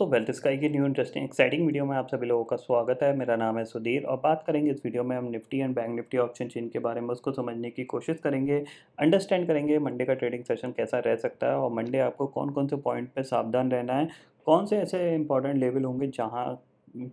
सो wealth sky की new interesting exciting video में आप सभी लोगों का स्वागत है। मेरा नाम है सुधीर और बात करेंगे इस वीडियो में हम Nifty and bank Nifty option chain के बारे में, उसको समझने की कोशिश करेंगे, अंडरस्टैंड करेंगे मंडे का ट्रेडिंग सेशन कैसा रह सकता है और मंडे आपको कौन कौन से पॉइंट पे सावधान रहना है, कौन से ऐसे इंपॉर्टेंट लेवल होंगे जहाँ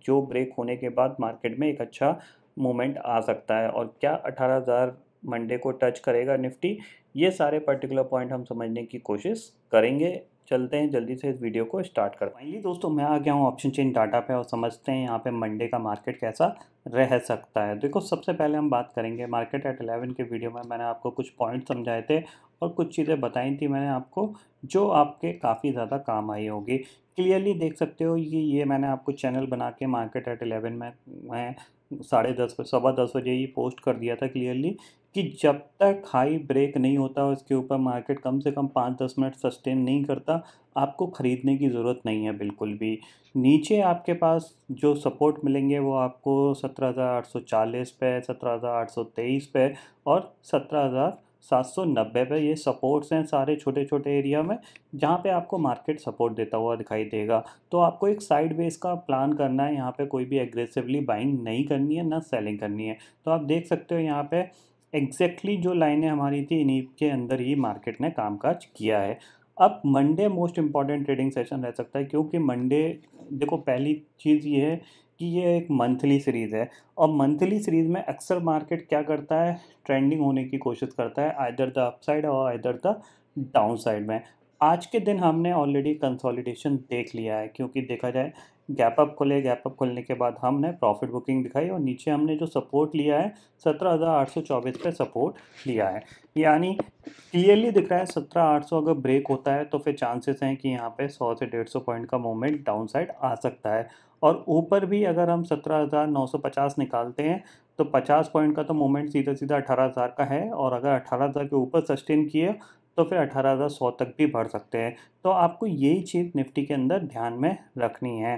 जो ब्रेक होने के बाद मार्केट में एक अच्छा मूवमेंट आ सकता है और क्या 18,000 मंडे को टच करेगा निफ्टी। ये सारे पर्टिकुलर पॉइंट हम समझने की कोशिश करेंगे। चलते हैं जल्दी से इस वीडियो को स्टार्ट करते हैं। फाइनली दोस्तों मैं आ गया हूँ ऑप्शन चेन डाटा पे और समझते हैं यहाँ पे मंडे का मार्केट कैसा रह सकता है। देखो सबसे पहले हम बात करेंगे मार्केट एट 11 के वीडियो में मैंने आपको कुछ पॉइंट समझाए थे और कुछ चीज़ें बताई थी मैंने आपको जो आपके काफ़ी ज़्यादा काम आई होगी। क्लियरली देख सकते हो ये मैंने आपको चैनल बना के मार्केट एट 11 में मैं 10:30 बजे ये पोस्ट कर दिया था क्लियरली कि जब तक हाई ब्रेक नहीं होता और इसके ऊपर मार्केट कम से कम 5-10 मिनट सस्टेन नहीं करता आपको ख़रीदने की ज़रूरत नहीं है बिल्कुल भी। नीचे आपके पास जो सपोर्ट मिलेंगे वो आपको 17,840 पे, 17,823 पे और 17,790 पे, ये सपोर्ट्स हैं सारे छोटे छोटे एरिया में जहाँ पे आपको मार्केट सपोर्ट देता हुआ दिखाई देगा। तो आपको एक साइड बेस का प्लान करना है, यहाँ पे कोई भी एग्रेसिवली बाइंग नहीं करनी है ना सेलिंग करनी है। तो आप देख सकते हो यहाँ पे एग्जैक्टली जो लाइनें हमारी थी इन्हीं के अंदर ही मार्केट ने कामकाज किया है। अब Monday most important trading session रह सकता है क्योंकि मंडे देखो पहली चीज़ ये है कि ये एक मंथली सीरीज़ है और मंथली सीरीज़ में अक्सर मार्केट क्या करता है, ट्रेंडिंग होने की कोशिश करता है आइदर द अपसाइड और आइदर द डाउन साइड में। आज के दिन हमने ऑलरेडी कंसोलिडेशन देख लिया है क्योंकि देखा जाए गैप अप खोले, गैप अप खोलने के बाद हमने प्रॉफिट बुकिंग दिखाई और नीचे हमने जो सपोर्ट लिया है 17,824 पे सपोर्ट लिया है, यानी क्लियरली दिख रहा है 17,800 अगर ब्रेक होता है तो फिर चांसेस हैं कि यहाँ पे 100 से 150 पॉइंट का मूवमेंट डाउन साइड आ सकता है। और ऊपर भी अगर हम 17,950 निकालते हैं तो 50 पॉइंट का तो मूवमेंट सीधा सीधा 18,000 का है और अगर 18,000 के ऊपर सस्टेन किए तो फिर 18,100 तक भी बढ़ सकते हैं। तो आपको यही चीज़ निफ्टी के अंदर ध्यान में रखनी है।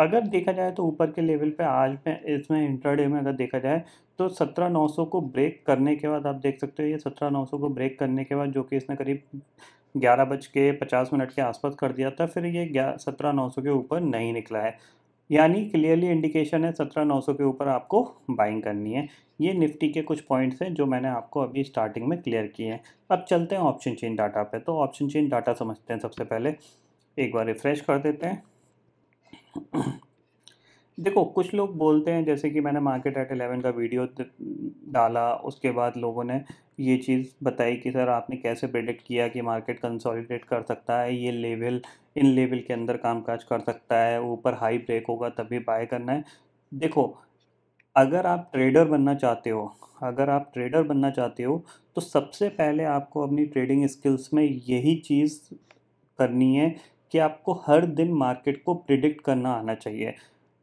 अगर देखा जाए तो ऊपर के लेवल पे आज में इसमें इंट्राडे में अगर देखा जाए तो 17,900 को ब्रेक करने के बाद आप देख सकते हो ये 17,900 को ब्रेक करने के बाद जो कि इसने करीब 11:50 के आसपास कर दिया था, फिर ये 17,900 के ऊपर नहीं निकला है, यानी क्लियरली इंडिकेशन है 17,900 के ऊपर आपको बाइंग करनी है। ये निफ्टी के कुछ पॉइंट्स हैं जो मैंने आपको अभी स्टार्टिंग में क्लियर किए हैं। अब चलते हैं ऑप्शन चेन डाटा पे। तो ऑप्शन चेन डाटा समझते हैं। सबसे पहले एक बार रिफ़्रेश कर देते हैं। देखो कुछ लोग बोलते हैं जैसे कि मैंने मार्केट एट 11 का वीडियो डाला, उसके बाद लोगों ने ये चीज़ बताई कि सर आपने कैसे प्रेडिक्ट किया कि मार्केट कंसोलिडेट कर सकता है, ये लेवल इन लेवल के अंदर कामकाज कर सकता है, ऊपर हाई ब्रेक होगा तभी बाय करना है। देखो अगर आप ट्रेडर बनना चाहते हो, अगर आप ट्रेडर बनना चाहते हो तो सबसे पहले आपको अपनी ट्रेडिंग स्किल्स में यही चीज़ करनी है कि आपको हर दिन मार्केट को प्रिडिक्ट करना आना चाहिए।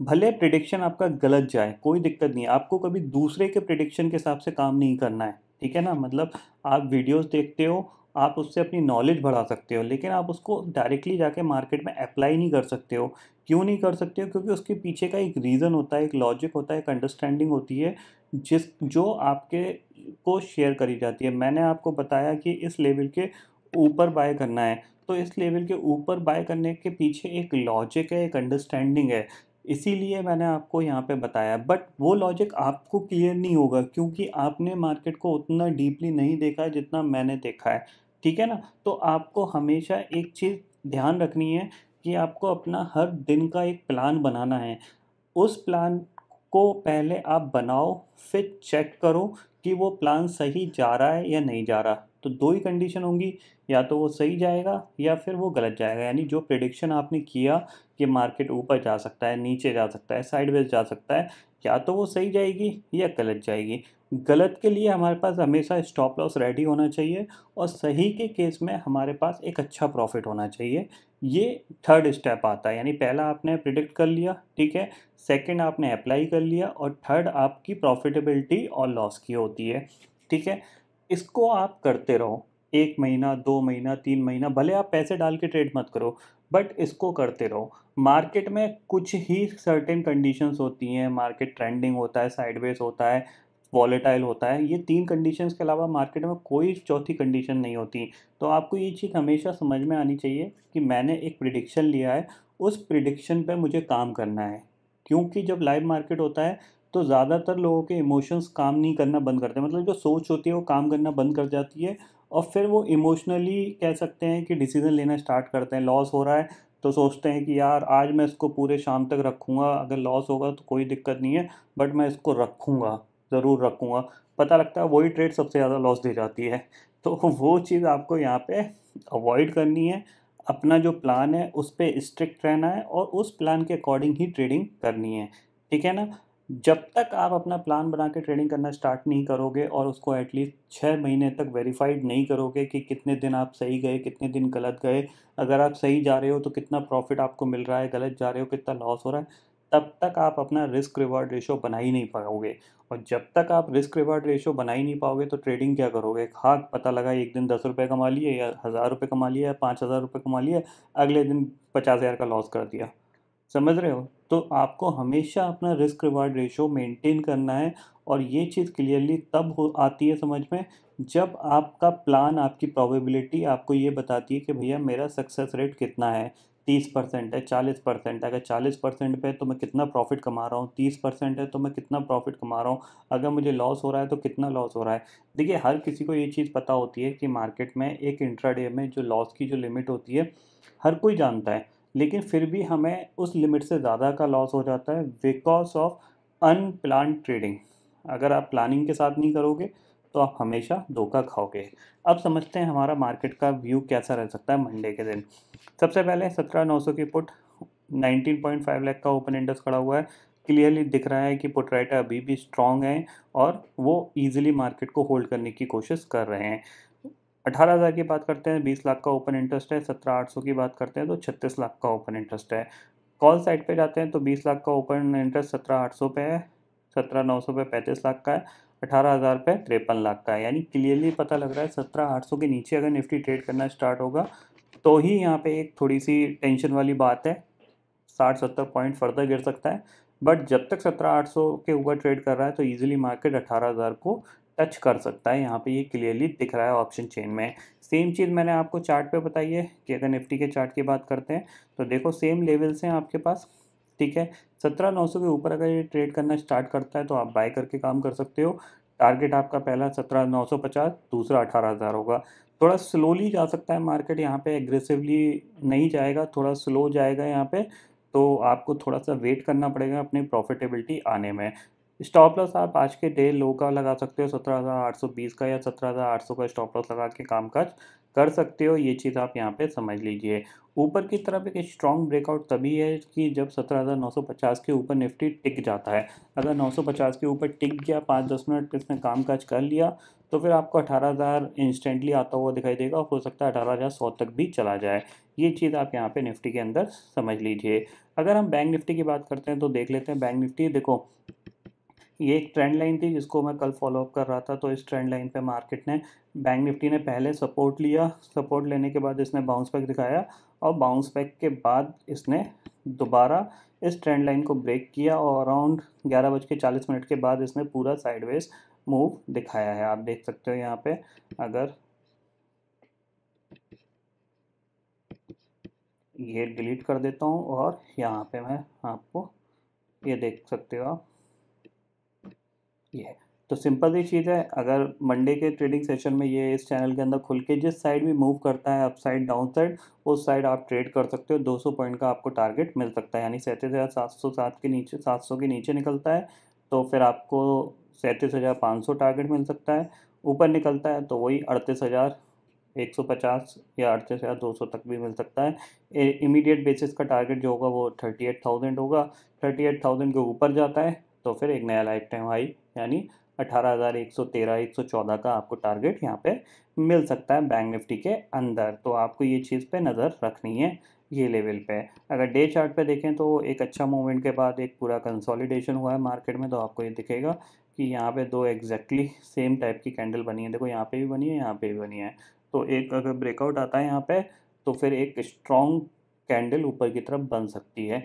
भले प्रिडिक्शन आपका गलत जाए कोई दिक्कत नहीं है, आपको कभी दूसरे के प्रिडिक्शन के हिसाब से काम नहीं करना है, ठीक है ना। मतलब आप वीडियोस देखते हो, आप उससे अपनी नॉलेज बढ़ा सकते हो, लेकिन आप उसको डायरेक्टली जाके मार्केट में अप्लाई नहीं कर सकते हो। क्यों नहीं कर सकते हो? क्योंकि उसके पीछे का एक रीज़न होता है, एक लॉजिक होता है, एक अंडरस्टैंडिंग होती है जो आपके को शेयर करी जाती है। मैंने आपको बताया कि इस लेवल के ऊपर बाय करना है, तो इस लेवल के ऊपर बाय करने के पीछे एक लॉजिक है, एक अंडरस्टैंडिंग है, इसीलिए मैंने आपको यहाँ पे बताया। बट वो लॉजिक आपको क्लियर नहीं होगा क्योंकि आपने मार्केट को उतना डीपली नहीं देखा है जितना मैंने देखा है, ठीक है ना। तो आपको हमेशा एक चीज़ ध्यान रखनी है कि आपको अपना हर दिन का एक प्लान बनाना है। उस प्लान को पहले आप बनाओ, फिर चेक करो कि वो प्लान सही जा रहा है या नहीं जा रहा। तो दो ही कंडीशन होंगी, या तो वो सही जाएगा या फिर वो गलत जाएगा। यानी जो प्रेडिक्शन आपने किया कि मार्केट ऊपर जा सकता है, नीचे जा सकता है, साइडवेज जा सकता है, या तो वो सही जाएगी या गलत जाएगी। गलत के लिए हमारे पास हमेशा स्टॉप लॉस रेडी होना चाहिए और सही के केस में हमारे पास एक अच्छा प्रॉफिट होना चाहिए। ये थर्ड स्टेप आता है, यानी पहला आपने प्रिडिक्ट कर लिया, ठीक है, सेकंड आपने अप्लाई कर लिया और थर्ड आपकी प्रॉफिटेबिलिटी और लॉस की होती है, ठीक है। इसको आप करते रहो 1 महीना 2 महीना 3 महीना, भले आप पैसे डाल के ट्रेड मत करो बट इसको करते रहो। मार्केट में कुछ ही सर्टेन कंडीशंस होती हैं, मार्केट ट्रेंडिंग होता है, साइडवेज होता है, वॉलेटाइल होता है, ये 3 कंडीशंस के अलावा मार्केट में कोई चौथी कंडीशन नहीं होती। तो आपको ये चीज़ हमेशा समझ में आनी चाहिए कि मैंने एक प्रिडिक्शन लिया है उस प्रिडिक्शन पे मुझे काम करना है, क्योंकि जब लाइव मार्केट होता है तो ज़्यादातर लोगों के इमोशंस काम नहीं करना बंद करते, मतलब जो सोच होती है वो काम करना बंद कर जाती है और फिर वो इमोशनली कह सकते हैं कि डिसीज़न लेना स्टार्ट करते हैं। लॉस हो रहा है तो सोचते हैं कि यार आज मैं इसको पूरे शाम तक रखूँगा, अगर लॉस होगा तो कोई दिक्कत नहीं है, बट मैं इसको रखूँगा, ज़रूर रखूँगा। पता लगता है वही ट्रेड सबसे ज़्यादा लॉस दे जाती है। तो वो चीज़ आपको यहाँ पे अवॉइड करनी है, अपना जो प्लान है उस पर स्ट्रिक्ट रहना है और उस प्लान के अकॉर्डिंग ही ट्रेडिंग करनी है, ठीक है ना। जब तक आप अपना प्लान बना के ट्रेडिंग करना स्टार्ट नहीं करोगे और उसको एटलीस्ट 6 महीने तक वेरीफाइड नहीं करोगे कि कितने दिन आप सही गए, कितने दिन गलत गए, अगर आप सही जा रहे हो तो कितना प्रॉफिट आपको मिल रहा है, गलत जा रहे हो कितना लॉस हो रहा है, तब तक आप अपना रिस्क रिवार्ड रेशो बना ही नहीं पाओगे। और जब तक आप रिस्क रिवार्ड रेशो बना ही नहीं पाओगे तो ट्रेडिंग क्या करोगे, खाक पता लगा एक दिन 10 रुपये कमा लिए या 1000 रुपये कमा लिए या 5000 रुपये कमा लिए, अगले दिन 50000 का लॉस कर दिया, समझ रहे हो। तो आपको हमेशा अपना रिस्क रिवार्ड रेशो मेंटेन करना है और ये चीज़ क्लियरली तब आती है समझ में जब आपका प्लान, आपकी प्रोबेबिलिटी आपको ये बताती है कि भैया मेरा सक्सेस रेट कितना है, 30% है, 40% है, अगर 40% पे है तो मैं कितना प्रॉफिट कमा रहा हूँ, 30% है तो मैं कितना प्रॉफिट कमा रहा हूँ, अगर मुझे लॉस हो रहा है तो कितना लॉस हो रहा है। देखिए हर किसी को ये चीज़ पता होती है कि मार्केट में एक इंट्राडे में जो लॉस की जो लिमिट होती है हर कोई जानता है, लेकिन फिर भी हमें उस लिमिट से ज़्यादा का लॉस हो जाता है बिकॉज ऑफ अनप्लान ट्रेडिंग। अगर आप प्लानिंग के साथ नहीं करोगे तो आप हमेशा धोखा खाओगे। अब समझते हैं हमारा मार्केट का व्यू कैसा रह सकता है मंडे के दिन। सबसे पहले 17900 की पुट 19.5 लाख का ओपन इंडेक्स खड़ा हुआ है, क्लियरली दिख रहा है कि पुट राइटर अभी भी स्ट्रांग हैं और वो ईजिली मार्केट को होल्ड करने की कोशिश कर रहे हैं। 18000 की बात करते हैं, 20 लाख का ओपन इंटरेस्ट है। 17800 की बात करते हैं तो 36 लाख का ओपन इंटरेस्ट है। कॉल साइड पे जाते हैं तो 20 लाख का ओपन इंटरेस्ट 17800 पे है, 17900 पे 35 लाख का है, 18000 पे 53 लाख का है। यानी क्लियरली पता लग रहा है 17800 के नीचे अगर निफ्टी ट्रेड करना स्टार्ट होगा तो ही यहाँ पे एक थोड़ी सी टेंशन वाली बात है, 60-70 पॉइंट फर्दर गिर सकता है, बट जब तक 17800 के ऊपर ट्रेड कर रहा है तो ईजिली मार्केट 18000 को टच कर सकता है। यहाँ पे ये क्लियरली दिख रहा है ऑप्शन चेन में। सेम चीज़ मैंने आपको चार्ट पे बताई है कि अगर निफ्टी के चार्ट की बात करते हैं तो देखो सेम लेवल्स हैं आपके पास, ठीक है। 17900 के ऊपर अगर ये ट्रेड करना स्टार्ट करता है तो आप बाय करके काम कर सकते हो। टारगेट आपका पहला 17950, दूसरा 18000 होगा। थोड़ा स्लोली जा सकता है मार्केट, यहाँ पे एग्रेसिवली नहीं जाएगा, थोड़ा स्लो जाएगा यहाँ पे, तो आपको थोड़ा सा वेट करना पड़ेगा अपनी प्रॉफिटेबिलिटी आने में। स्टॉप लॉस आप आज के डे लो का लगा सकते हो, 17820 का या 17800 का स्टॉप लॉस लगा के कामकाज कर सकते हो। ये चीज़ आप यहाँ पे समझ लीजिए। ऊपर की तरफ एक स्ट्रॉन्ग ब्रेकआउट तभी है कि जब 17950 के ऊपर निफ्टी टिक जाता है। अगर 950 के ऊपर टिक गया, 5-10 मिनट इसने कामकाज कर लिया, तो फिर आपको 18000 इंस्टेंटली आता हुआ दिखाई देगा, हो सकता है 18100 तक भी चला जाए। ये चीज़ आप यहाँ पे निफ्टी के अंदर समझ लीजिए। अगर हम बैंक निफ्टी की बात करते हैं तो देख लेते हैं बैंक निफ्टी। देखो ये एक ट्रेंड लाइन थी जिसको मैं कल फॉलोअप कर रहा था, तो इस ट्रेंड लाइन पे मार्केट ने, बैंक निफ्टी ने पहले सपोर्ट लिया, सपोर्ट लेने के बाद इसने बाउंस बैक दिखाया और बाउंस बैक के बाद इसने दोबारा इस ट्रेंड लाइन को ब्रेक किया और अराउंड 11:40 के बाद इसने पूरा साइडवेज मूव दिखाया है। आप देख सकते हो यहाँ पे, अगर ये डिलीट कर देता हूँ और यहाँ पे मैं आपको ये देख सकते हो आप, ये तो सिंपल सी चीज़ है। अगर मंडे के ट्रेडिंग सेशन में ये इस चैनल के अंदर खुल के जिस साइड भी मूव करता है, अप साइड डाउन साइड, उस साइड आप ट्रेड कर सकते हो। 200 पॉइंट का आपको टारगेट मिल सकता है, यानी 37707 के नीचे, 700 के नीचे निकलता है तो फिर आपको 37500 टारगेट मिल सकता है। ऊपर निकलता है तो वही 38150 या 38200 तक भी मिल सकता है। इमीडिएट बेसिस का टारगेट जो होगा वो 38000 होगा। 38000 के ऊपर जाता है तो फिर एक नया लाइफ टाइम हाई, यानी 18113-114 का आपको टारगेट यहाँ पे मिल सकता है बैंक निफ्टी के अंदर। तो आपको ये चीज़ पे नज़र रखनी है ये लेवल पे। अगर डे चार्ट पे देखें तो एक अच्छा मूवमेंट के बाद एक पूरा कंसोलिडेशन हुआ है मार्केट में, तो आपको ये दिखेगा कि यहाँ पे दो एग्जैक्टली सेम टाइप की कैंडल बनी है। देखो यहाँ पे भी बनी है, यहाँ पे भी बनी है। तो एक अगर ब्रेकआउट आता है यहाँ पे तो फिर एक स्ट्रॉन्ग कैंडल ऊपर की तरफ बन सकती है।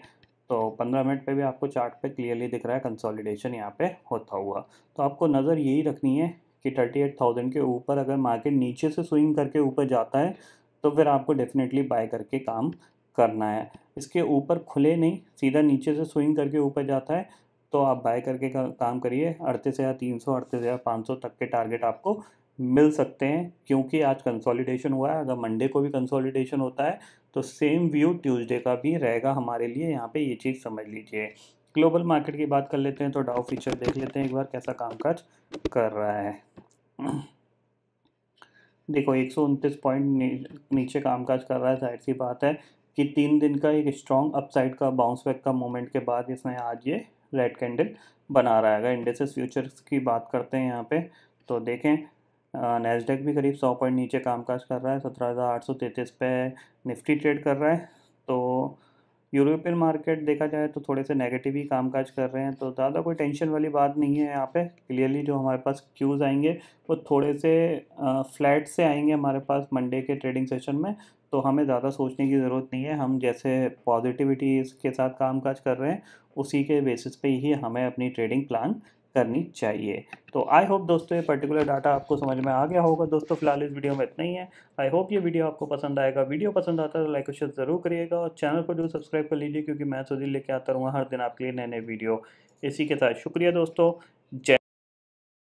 तो 15 मिनट पे भी आपको चार्ट पे क्लियरली दिख रहा है कंसोलिडेशन यहाँ पे होता हुआ। तो आपको नज़र यही रखनी है कि 38000 के ऊपर अगर मार्केट नीचे से स्विंग करके ऊपर जाता है तो फिर आपको डेफिनेटली बाय करके काम करना है। इसके ऊपर खुले नहीं, सीधा नीचे से स्विंग करके ऊपर जाता है तो आप बाय करके काम करिए। 38,300 38,500 तक के टारगेट आपको मिल सकते हैं, क्योंकि आज कंसोलिडेशन हुआ है। अगर मंडे को भी कंसोलिडेशन होता है तो सेम व्यू ट्यूसडे का भी रहेगा हमारे लिए। यहाँ पे ये चीज़ समझ लीजिए। ग्लोबल मार्केट की बात कर लेते हैं तो डाउ फ्यूचर देख लेते हैं एक बार कैसा कामकाज कर रहा है। देखो 129 पॉइंट नीचे कामकाज कर रहा है। जाहिर सी बात है कि 3 दिन का एक स्ट्रॉन्ग अपसाइड का बाउंस बैक का मोमेंट के बाद इसमें आज ये रेड कैंडल बना रहा है। अगर इंडेक्स फ्यूचर्स की बात करते हैं यहाँ पे तो देखें नैसडेक भी करीब 100 पॉइंट नीचे कामकाज कर रहा है, 17,833 पे निफ्टी ट्रेड कर रहा है। तो यूरोपियन मार्केट देखा जाए तो थोड़े से नेगेटिव ही कामकाज कर रहे हैं, तो ज़्यादा कोई टेंशन वाली बात नहीं है। यहाँ पे क्लियरली जो हमारे पास क्यूज़ आएंगे वो थोड़े से फ्लैट से आएंगे हमारे पास मंडे के ट्रेडिंग सेशन में, तो हमें ज़्यादा सोचने की ज़रूरत नहीं है। हम जैसे पॉजिटिविटी के साथ कामकाज कर रहे हैं उसी के बेसिस पे ही हमें अपनी ट्रेडिंग प्लान करनी चाहिए। तो आई होप दोस्तों ये पर्टिकुलर डाटा आपको समझ में आ गया होगा। दोस्तों फिलहाल इस वीडियो में इतना ही है। आई होप ये वीडियो आपको पसंद आएगा। वीडियो पसंद आता है तो लाइक और शेयर ज़रूर करिएगा और चैनल को जरूर सब्सक्राइब कर लीजिए, क्योंकि मैं तो दिन लेके आता रहूँगा हर दिन आपके लिए नए नए वीडियो। इसी के साथ शुक्रिया दोस्तों, जय।